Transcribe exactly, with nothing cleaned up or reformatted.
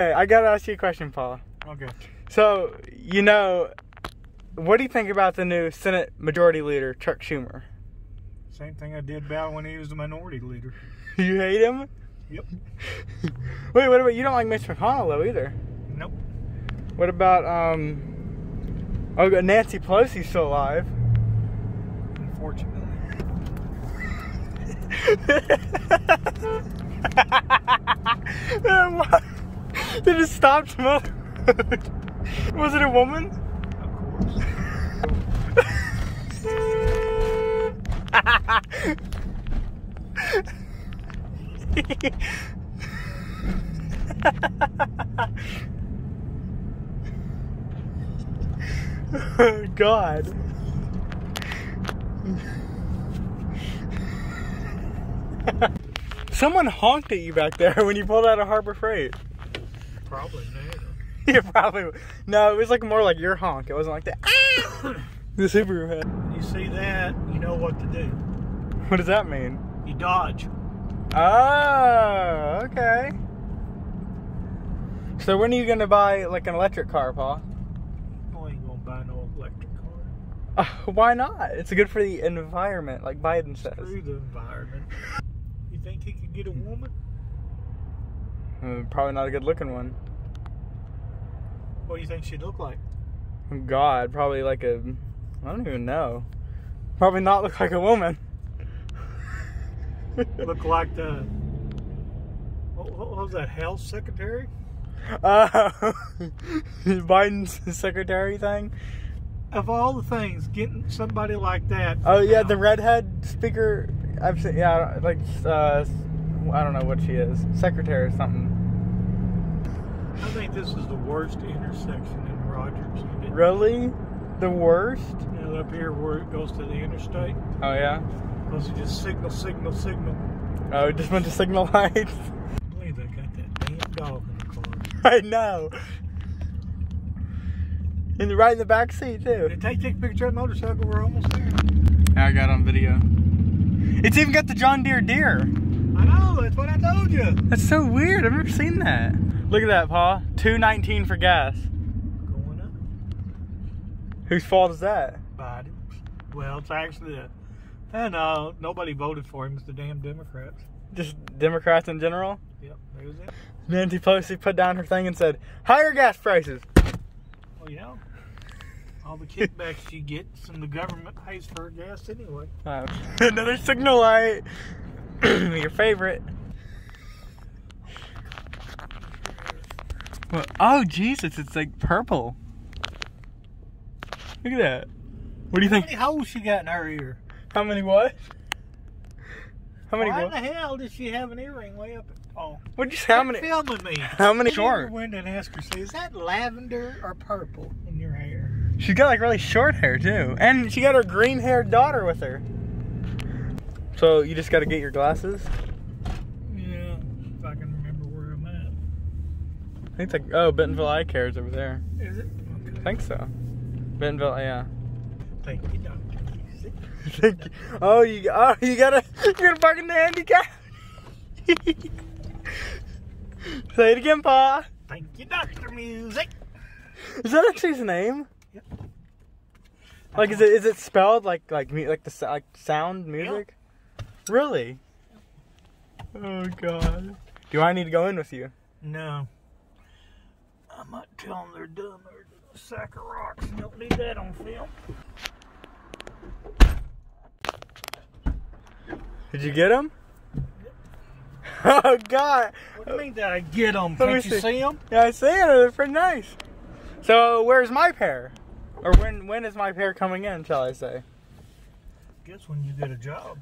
Hey, I gotta ask you a question, Paul. Okay. So, you know, what do you think about the new Senate Majority Leader, Chuck Schumer? Same thing I did about when he was the Minority Leader. You hate him? Yep. Wait, what about, you don't like Mitch McConnell, though, either? Nope. What about, um, oh, Nancy Pelosi's still alive. Unfortunately. They just stopped him up. Was it a woman? Of course. Oh, God. Someone honked at you back there when you pulled out of Harbor Freight. Probably not. Yeah, probably. No, it was like more like your honk. It wasn't like that. The Subaru head. When you see that, you know what to do. What does that mean? You dodge. Oh, okay. So when are you gonna buy like an electric car, Paul? I ain't gonna buy no electric car. Uh, why not? It's good for the environment, like Biden says. Screw the environment. You think he could get a woman? Probably not a good looking one. What do you think she'd look like? God, probably like a... I don't even know. Probably not look like a woman. Look like the... What, what was that, health secretary? Uh, Biden's secretary thing? Of all the things, getting somebody like that... Oh, yeah, now. The redhead speaker... I've seen, yeah, like... Uh, I don't know what she is. Secretary or something. I think this is the worst intersection in Rogers. Really? The worst? You know, up here where it goes to the interstate. Oh, yeah? Plus, it just signal, signal, signal. Oh, it just went to signal lights? I believe they got that damn dog in the car. I know. And right in the back seat, too. Take, take a picture of the motorcycle. We're almost there. I got on video. It's even got the John Deere deer. I know, that's what I told you. That's so weird. I've never seen that. Look at that, Pa. two nineteen for gas. Going up. Whose fault is that? Biden. Well, it's actually a... And uh, nobody voted for him. It's the damn Democrats. Just Democrats in general? Yep, that was it. Nancy Pelosi put down her thing and said, higher gas prices. Well, yeah. All the kickbacks she gets and the government pays for her gas anyway. Uh, another signal light. Your favorite. Well, oh Jesus, it's like purple. Look at that. What do you think? How many holes she got in her ear? How many what? How many? Why what? The hell did she have an earring way up? Oh, what'd you say? How many? Filming me. How many? Short. Went and asked her, "Is that lavender or purple in your hair?" She got like really short hair too, and she got her green-haired daughter with her. So, you just gotta get your glasses? Yeah, if I can remember where I'm at. I think it's like, oh, Bentonville Eye Care is over there. Is it? Okay. I think so. Bentonville, yeah. Thank you, Doctor Music. Thank you. Oh, you, oh, you gotta, you're gonna park in the handicap. Say it again, Pa. Thank you, Doctor Music. Is that actually his name? Yep. Like, is it, is it spelled like, like, like the like sound music? Yep. Really? Oh, God. Do I need to go in with you? No. I might tell them they're dumb or a sack of rocks. You don't need that on film. Did you get them? Yep. Oh, God. What do you mean that I get them? Did you see them? Yeah, I see them. They're pretty nice. So, where's my pair? Or when, when is my pair coming in, shall I say? I guess when you get a job.